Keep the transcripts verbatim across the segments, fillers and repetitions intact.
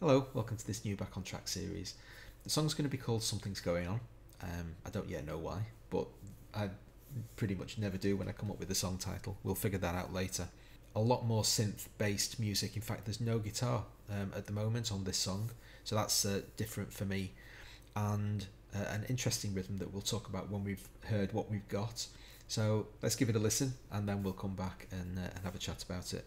Hello, welcome to this new Back on Track series. The song's going to be called Something's Going On. Um, I don't yet know why, but I pretty much never do when I come up with a song title. We'll figure that out later. A lot more synth-based music. In fact, there's no guitar um, at the moment on this song, so that's uh, different for me. And uh, an interesting rhythm that we'll talk about when we've heard what we've got. So let's give it a listen, and then we'll come back and, uh, and have a chat about it.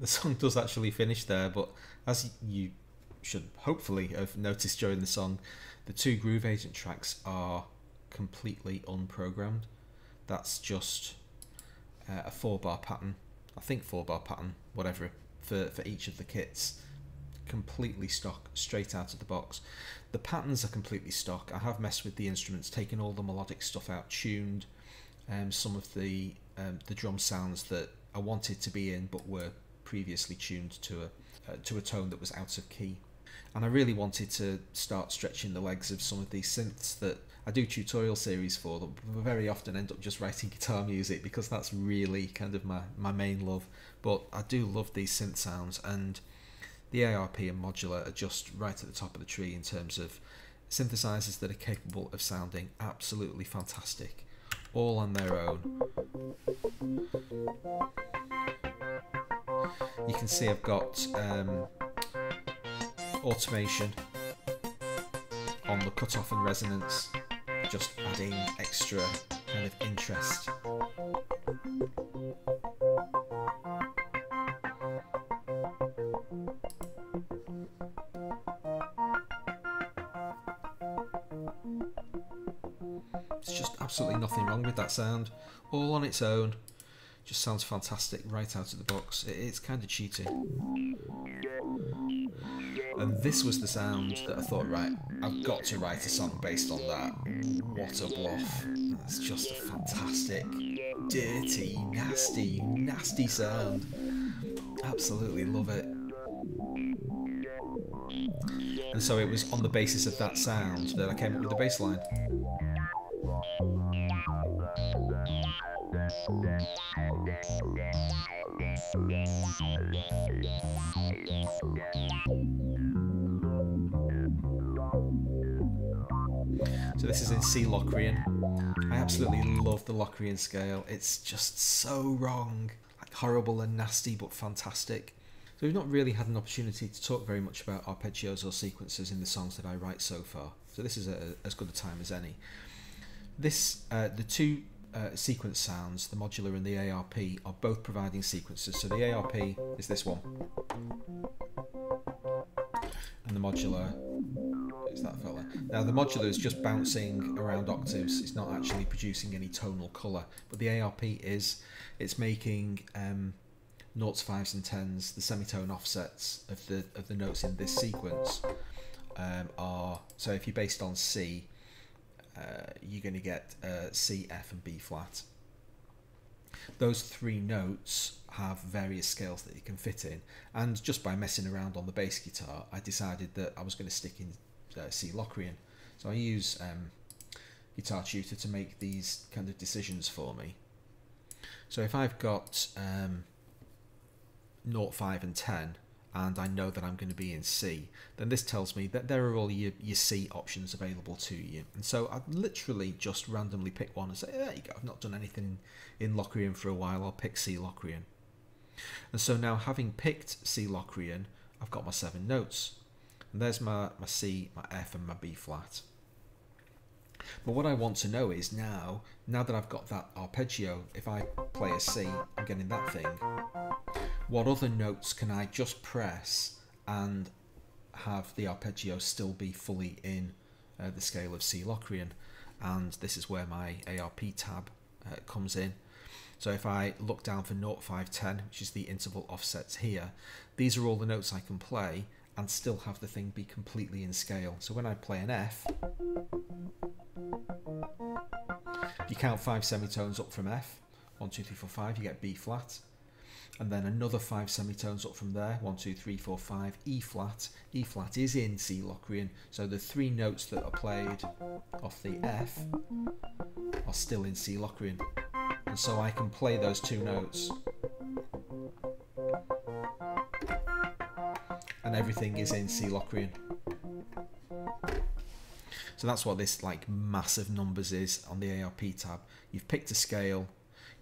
The song does actually finish there, but as you should hopefully have noticed during the song, the two Groove Agent tracks are completely unprogrammed. That's just uh, a four-bar pattern, I think four-bar pattern, whatever, for, for each of the kits. Completely stock, straight out of the box. The patterns are completely stock. I have messed with the instruments, taken all the melodic stuff out, tuned um, some of the, um, the drum sounds that I wanted to be in but were previously tuned to a uh, to a tone that was out of key, and I really wanted to start stretching the legs of some of these synths that I do tutorial series for that very often end up just writing guitar music, because that's really kind of my my main love. But I do love these synth sounds, and the A R P and modular are just right at the top of the tree in terms of synthesizers that are capable of sounding absolutely fantastic all on their own. You can see I've got um, automation on the cutoff and resonance, just adding extra kind of interest. There's just absolutely nothing wrong with that sound. All on its own. Just sounds fantastic right out of the box. It's kind of cheating. And this was the sound that I thought, right, I've got to write a song based on that. What a bluff. That's just a fantastic, dirty, nasty, nasty sound. Absolutely love it. And so it was on the basis of that sound that I came up with the bass line. So this is in C Locrian. I absolutely love the Locrian scale. It's just so wrong, like horrible and nasty, but fantastic. So we've not really had an opportunity to talk very much about arpeggios or sequences in the songs that I write so far. So this is a, as good a time as any. This, uh, the two Uh, sequence sounds, the modular and the A R P, are both providing sequences. So the A R P is this one, and the modular is that fella. Now the modular is just bouncing around octaves, it's not actually producing any tonal colour, but the A R P is, it's making um, noughts, fives and tens. The semitone offsets of the, of the notes in this sequence um, are, so if you're based on C, Uh, you're going to get uh, C, F and B flat. Those three notes have various scales that you can fit in, and just by messing around on the bass guitar I decided that I was going to stick in uh, C Locrian. So I use um, Guitar Tutor to make these kind of decisions for me. So if I've got um, zero, five and ten and I know that I'm going to be in C, then this tells me that there are all your, your C options available to you. And so I literally just randomly pick one and say, there you go, I've not done anything in Locrian for a while, I'll pick C Locrian. And so now, having picked C Locrian, I've got my seven notes. And there's my, my C, my F and my B flat. But what I want to know is now, now that I've got that arpeggio, if I play a C, I'm getting that thing. What other notes can I just press and have the arpeggio still be fully in uh, the scale of C Locrian? And this is where my A R P tab uh, comes in. So if I look down for zero, five, ten, which is the interval offsets here, these are all the notes I can play and still have the thing be completely in scale. So when I play an F, you count five semitones up from F, one, two, three, four, five, you get B flat. And then another five semitones up from there, one, two, three, four, five, E flat. E flat is in C Locrian, so the three notes that are played off the F are still in C Locrian. And so I can play those two notes. And everything is in C Locrian. So that's what this like massive numbers is on the A R P tab. You've picked a scale.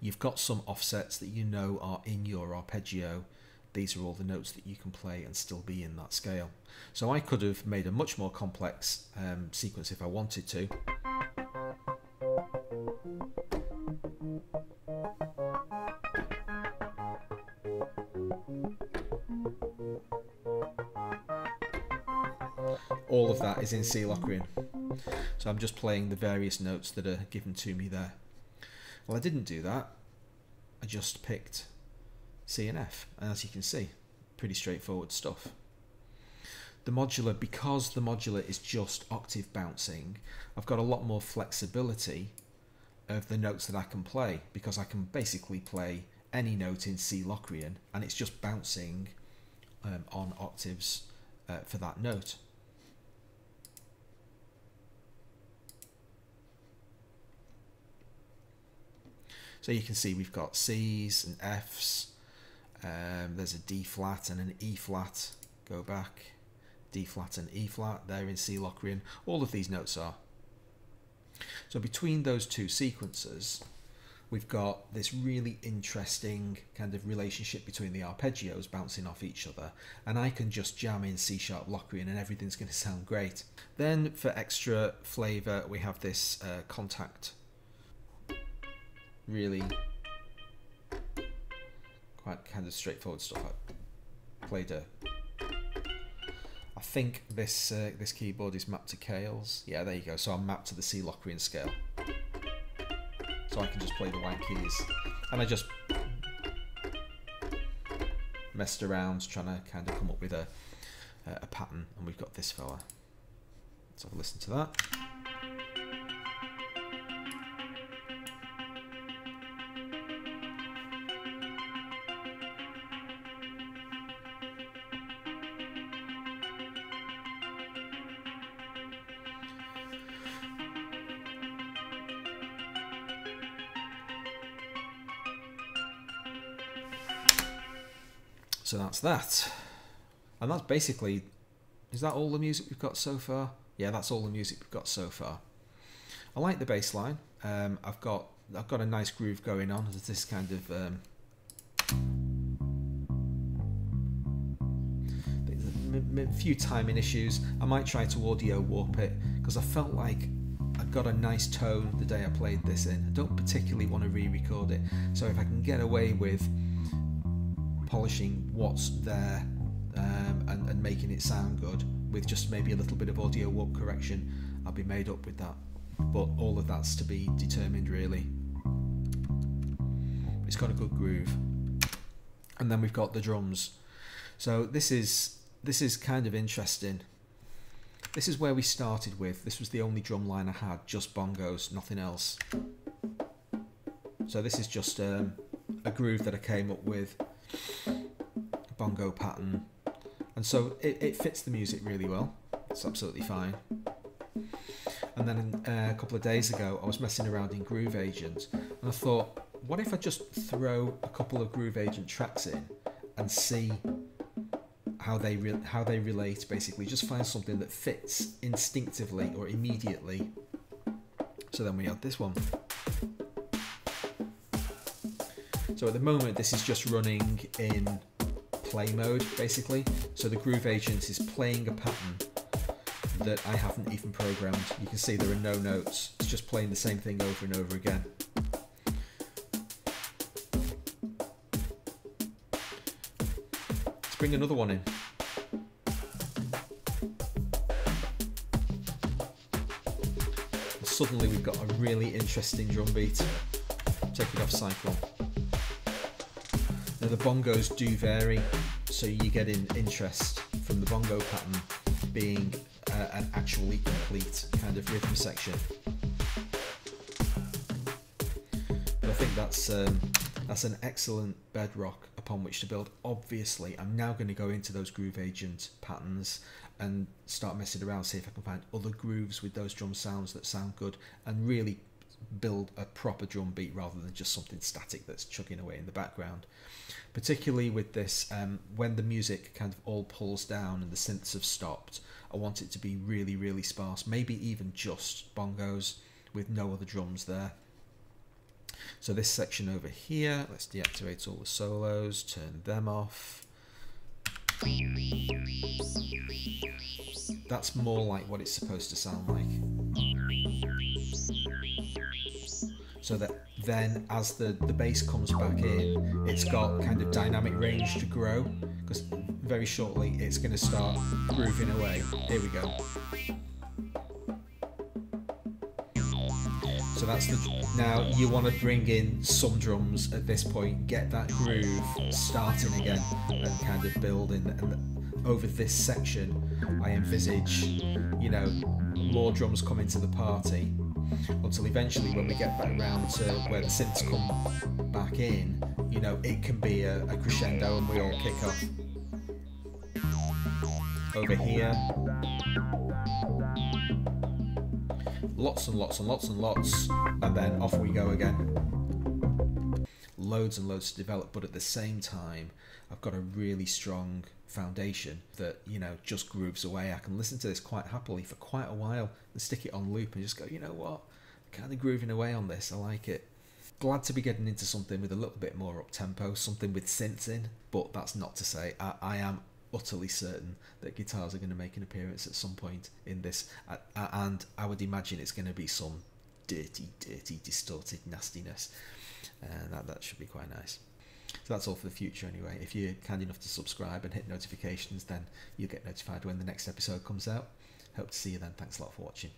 You've got some offsets that you know are in your arpeggio. These are all the notes that you can play and still be in that scale. So I could have made a much more complex um, sequence if I wanted to. All of that is in C Locrian. So I'm just playing the various notes that are given to me there. Well, I didn't do that, I just picked C and F, and as you can see, pretty straightforward stuff. The modular, because the modular is just octave bouncing, I've got a lot more flexibility of the notes that I can play, because I can basically play any note in C Locrian, and it's just bouncing um, on octaves uh, for that note. So you can see we've got C's and F's, um, there's a D-flat and an E-flat, go back, D-flat and E-flat, they're in C Locrian, all of these notes are. So between those two sequences, we've got this really interesting kind of relationship between the arpeggios bouncing off each other, and I can just jam in C-sharp Locrian and everything's going to sound great. Then for extra flavour, we have this uh, contact. Really quite kind of straightforward stuff. I played a, I think this uh, this keyboard is mapped to Cales. Yeah, there you go. So I'm mapped to the C Locrian scale. so I can just play the wide keys. And I just messed around trying to kind of come up with a, a pattern, and we've got this fella. Let's have a listen to that. So that's that, and that's basically, is that all the music we've got so far? Yeah, that's all the music we've got so far. I like the bass line. Um, I've got I've got a nice groove going on. There's this kind of um, a few timing issues. I might try to audio warp it because I felt like I got a nice tone the day I played this in. I don't particularly want to re-record it, so if I can get away with polishing what's there um, and, and making it sound good with just maybe a little bit of audio warp correction, I'll be made up with that. But all of that's to be determined, really. It's got a good groove. And then we've got the drums. So this is this is kind of interesting. This is where we started with. This was the only drum line I had, just bongos, nothing else. So this is just um, a groove that I came up with. Bongo pattern, and so it, it fits the music really well. It's absolutely fine. And then uh, a couple of days ago I was messing around in Groove Agent and I thought, what if I just throw a couple of Groove Agent tracks in and see how they re how they relate. Basically just find something that fits instinctively or immediately. So then we had this one. So at the moment this is just running in play mode basically, so the Groove Agent is playing a pattern that I haven't even programmed. You can see there are no notes, it's just playing the same thing over and over again. Let's bring another one in. And suddenly we've got a really interesting drum beat. Take it off cycle. Now the bongos do vary, so you get in interest from the bongo pattern being uh, an actually complete kind of rhythm section. But I think that's um, that's an excellent bedrock upon which to build. Obviously, I'm now going to go into those Groove Agent patterns and start messing around, see if I can find other grooves with those drum sounds that sound good and really build a proper drum beat rather than just something static that's chugging away in the background. Particularly with this, um, when the music kind of all pulls down and the synths have stopped, I want it to be really, really sparse, maybe even just bongos with no other drums there. So this section over here, let's deactivate all the solos, turn them off. That's more like what it's supposed to sound like. So that then as the, the bass comes back in, it's got kind of dynamic range to grow, because very shortly it's going to start grooving away. Here we go. So that's the, now you want to bring in some drums at this point, get that groove starting again and kind of building. And over this section I envisage, you know, more drums come into the party until eventually when we get back round to where the synths come back in, you know, it can be a, a crescendo and we all kick off. Over here, lots and lots and lots and lots, and then off we go again. Loads and loads to develop, but at the same time I've got a really strong foundation that, you know, just grooves away. I can listen to this quite happily for quite a while and stick it on loop and just go, you know what, I'm kind of grooving away on this, I like it. Glad to be getting into something with a little bit more up tempo, something with synths in, but that's not to say I, I am utterly certain that guitars are going to make an appearance at some point in this, and I would imagine it's going to be some dirty, dirty, distorted nastiness, and that, that should be quite nice. So that's all for the future anyway. If you're kind enough to subscribe and hit notifications, then you'll get notified when the next episode comes out. Hope to see you then. Thanks a lot for watching.